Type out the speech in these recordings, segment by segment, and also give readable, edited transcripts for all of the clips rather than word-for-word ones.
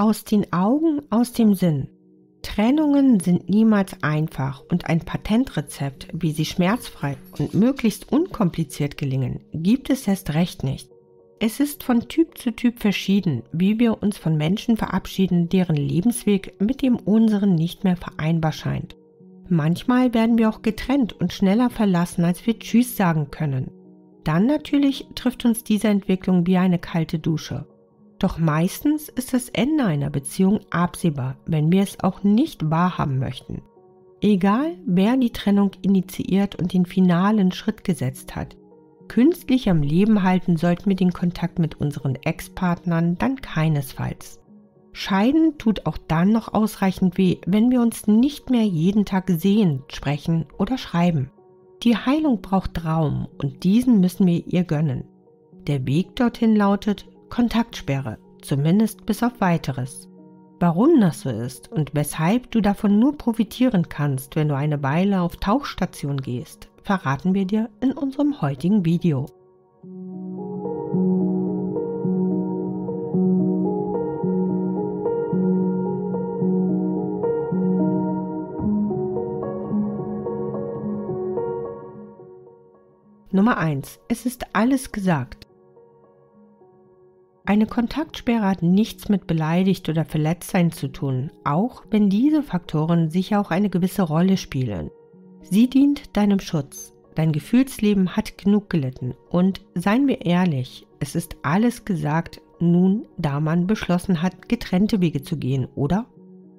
Aus den Augen, aus dem Sinn. Trennungen sind niemals einfach und ein Patentrezept, wie sie schmerzfrei und möglichst unkompliziert gelingen, gibt es erst recht nicht. Es ist von Typ zu Typ verschieden, wie wir uns von Menschen verabschieden, deren Lebensweg mit dem unseren nicht mehr vereinbar scheint. Manchmal werden wir auch getrennt und schneller verlassen, als wir Tschüss sagen können. Dann natürlich trifft uns diese Entwicklung wie eine kalte Dusche. Doch meistens ist das Ende einer Beziehung absehbar, wenn wir es auch nicht wahrhaben möchten. Egal, wer die Trennung initiiert und den finalen Schritt gesetzt hat. Künstlich am Leben halten sollten wir den Kontakt mit unseren Ex-Partnern dann keinesfalls. Scheiden tut auch dann noch ausreichend weh, wenn wir uns nicht mehr jeden Tag sehen, sprechen oder schreiben. Die Heilung braucht Raum und diesen müssen wir ihr gönnen. Der Weg dorthin lautet Kontaktsperre, zumindest bis auf Weiteres. Warum das so ist und weshalb du davon nur profitieren kannst, wenn du eine Weile auf Tauchstation gehst, verraten wir dir in unserem heutigen Video. Nummer 1. Es ist alles gesagt. Eine Kontaktsperre hat nichts mit beleidigt oder verletzt sein zu tun, auch wenn diese Faktoren sicher auch eine gewisse Rolle spielen. Sie dient deinem Schutz, dein Gefühlsleben hat genug gelitten und, seien wir ehrlich, es ist alles gesagt, nun da man beschlossen hat, getrennte Wege zu gehen, oder?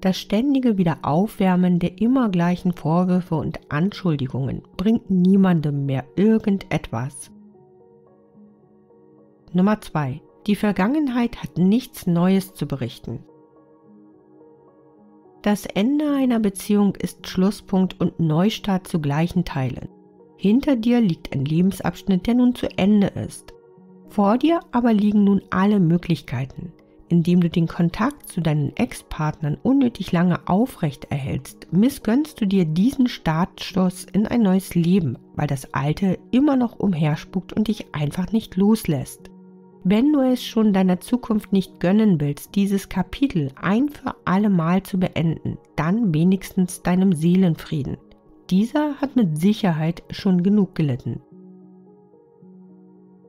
Das ständige Wiederaufwärmen der immer gleichen Vorwürfe und Anschuldigungen bringt niemandem mehr irgendetwas. Nummer 2. Die Vergangenheit hat nichts Neues zu berichten. Das Ende einer Beziehung ist Schlusspunkt und Neustart zu gleichen Teilen. Hinter dir liegt ein Lebensabschnitt, der nun zu Ende ist. Vor dir aber liegen nun alle Möglichkeiten. Indem du den Kontakt zu deinen Ex-Partnern unnötig lange aufrecht erhältst, missgönnst du dir diesen Startschuss in ein neues Leben, weil das Alte immer noch umherspukt und dich einfach nicht loslässt. Wenn du es schon deiner Zukunft nicht gönnen willst, dieses Kapitel ein für alle Mal zu beenden, dann wenigstens deinem Seelenfrieden. Dieser hat mit Sicherheit schon genug gelitten.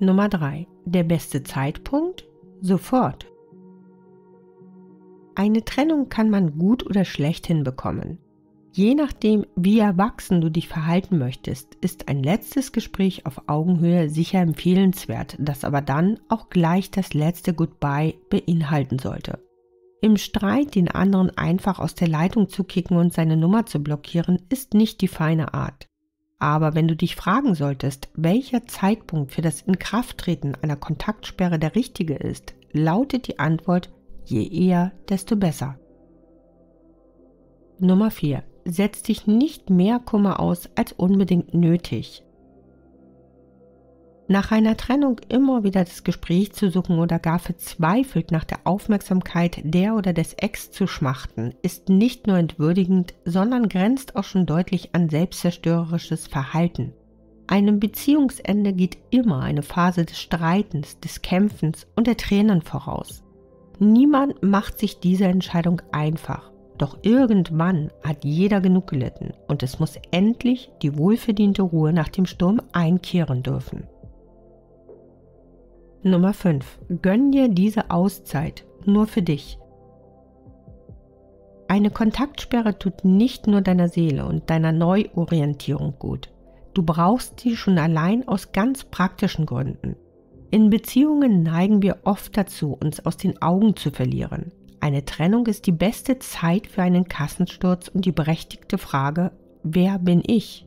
Nummer 3. Der beste Zeitpunkt? Sofort. Eine Trennung kann man gut oder schlecht hinbekommen. Je nachdem, wie erwachsen du dich verhalten möchtest, ist ein letztes Gespräch auf Augenhöhe sicher empfehlenswert, das aber dann auch gleich das letzte Goodbye beinhalten sollte. Im Streit den anderen einfach aus der Leitung zu kicken und seine Nummer zu blockieren, ist nicht die feine Art. Aber wenn du dich fragen solltest, welcher Zeitpunkt für das Inkrafttreten einer Kontaktsperre der richtige ist, lautet die Antwort: je eher, desto besser. Nummer 4. Setz dich nicht mehr Kummer aus als unbedingt nötig. Nach einer Trennung immer wieder das Gespräch zu suchen oder gar verzweifelt nach der Aufmerksamkeit der oder des Ex zu schmachten, ist nicht nur entwürdigend, sondern grenzt auch schon deutlich an selbstzerstörerisches Verhalten. Einem Beziehungsende geht immer eine Phase des Streitens, des Kämpfens und der Tränen voraus. Niemand macht sich diese Entscheidung einfach. Doch irgendwann hat jeder genug gelitten und es muss endlich die wohlverdiente Ruhe nach dem Sturm einkehren dürfen. Nummer 5. Gönn dir diese Auszeit, nur für dich. Eine Kontaktsperre tut nicht nur deiner Seele und deiner Neuorientierung gut. Du brauchst sie schon allein aus ganz praktischen Gründen. In Beziehungen neigen wir oft dazu, uns aus den Augen zu verlieren. Eine Trennung ist die beste Zeit für einen Kassensturz und die berechtigte Frage: wer bin ich?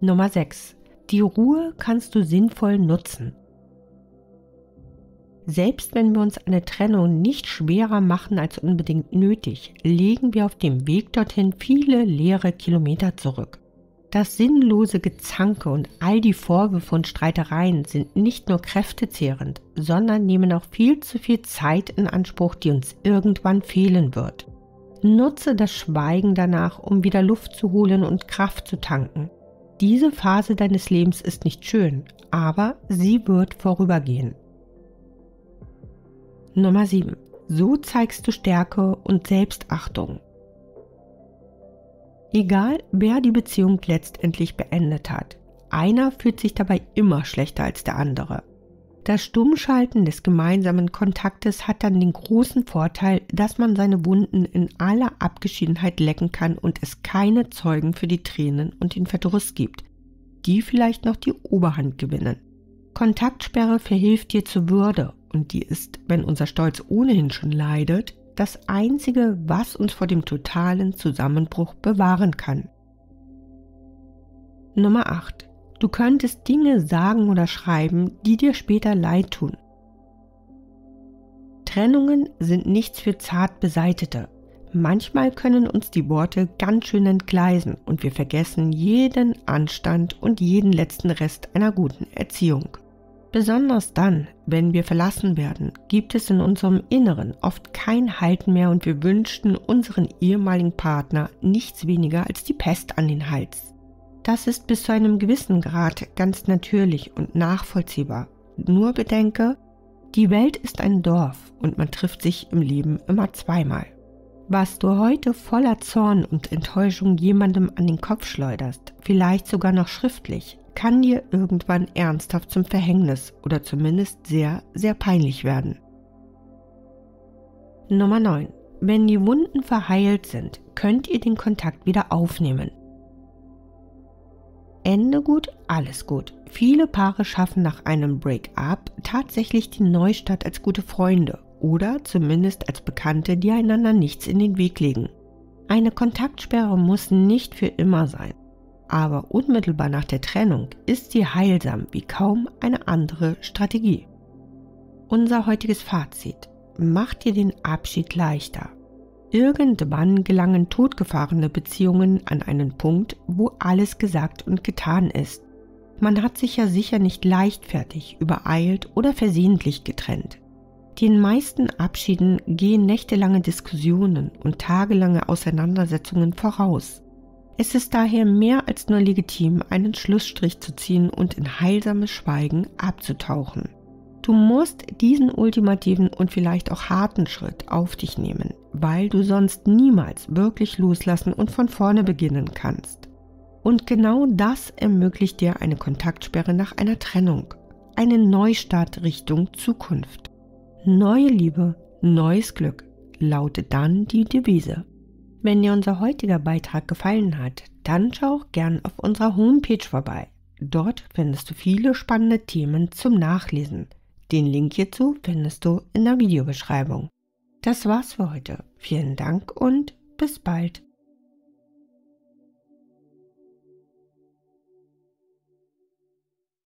Nummer 6. Die Ruhe kannst du sinnvoll nutzen. Selbst wenn wir uns eine Trennung nicht schwerer machen als unbedingt nötig, legen wir auf dem Weg dorthin viele leere Kilometer zurück. Das sinnlose Gezanke und all die Vorwürfe und Streitereien sind nicht nur kräftezehrend, sondern nehmen auch viel zu viel Zeit in Anspruch, die uns irgendwann fehlen wird. Nutze das Schweigen danach, um wieder Luft zu holen und Kraft zu tanken. Diese Phase deines Lebens ist nicht schön, aber sie wird vorübergehen. Nummer 7. So zeigst du Stärke und Selbstachtung. Egal, wer die Beziehung letztendlich beendet hat, einer fühlt sich dabei immer schlechter als der andere. Das Stummschalten des gemeinsamen Kontaktes hat dann den großen Vorteil, dass man seine Wunden in aller Abgeschiedenheit lecken kann und es keine Zeugen für die Tränen und den Verdruss gibt, die vielleicht noch die Oberhand gewinnen. Kontaktsperre verhilft dir zur Würde und die ist, wenn unser Stolz ohnehin schon leidet, das Einzige, was uns vor dem totalen Zusammenbruch bewahren kann. Nummer 8. Du könntest Dinge sagen oder schreiben, die dir später leid tun. Trennungen sind nichts für zart Besaitete. Manchmal können uns die Worte ganz schön entgleisen und wir vergessen jeden Anstand und jeden letzten Rest einer guten Erziehung. Besonders dann, wenn wir verlassen werden, gibt es in unserem Inneren oft kein Halten mehr und wir wünschten unseren ehemaligen Partner nichts weniger als die Pest an den Hals. Das ist bis zu einem gewissen Grad ganz natürlich und nachvollziehbar. Nur bedenke, die Welt ist ein Dorf und man trifft sich im Leben immer zweimal. Was du heute voller Zorn und Enttäuschung jemandem an den Kopf schleuderst, vielleicht sogar noch schriftlich, kann dir irgendwann ernsthaft zum Verhängnis oder zumindest sehr, sehr peinlich werden. Nummer 9. Wenn die Wunden verheilt sind, könnt ihr den Kontakt wieder aufnehmen. Ende gut, alles gut. Viele Paare schaffen nach einem Break-up tatsächlich den Neustart als gute Freunde oder zumindest als Bekannte, die einander nichts in den Weg legen. Eine Kontaktsperre muss nicht für immer sein. Aber unmittelbar nach der Trennung ist sie heilsam wie kaum eine andere Strategie. Unser heutiges Fazit: Macht dir den Abschied leichter. Irgendwann gelangen totgefahrene Beziehungen an einen Punkt, wo alles gesagt und getan ist. Man hat sich ja sicher nicht leichtfertig, übereilt oder versehentlich getrennt. Den meisten Abschieden gehen nächtelange Diskussionen und tagelange Auseinandersetzungen voraus. Es ist daher mehr als nur legitim, einen Schlussstrich zu ziehen und in heilsames Schweigen abzutauchen. Du musst diesen ultimativen und vielleicht auch harten Schritt auf dich nehmen, weil du sonst niemals wirklich loslassen und von vorne beginnen kannst. Und genau das ermöglicht dir eine Kontaktsperre nach einer Trennung, einen Neustart Richtung Zukunft. Neue Liebe, neues Glück lautet dann die Devise. Wenn dir unser heutiger Beitrag gefallen hat, dann schau auch gern auf unserer Homepage vorbei. Dort findest du viele spannende Themen zum Nachlesen. Den Link hierzu findest du in der Videobeschreibung. Das war's für heute. Vielen Dank und bis bald.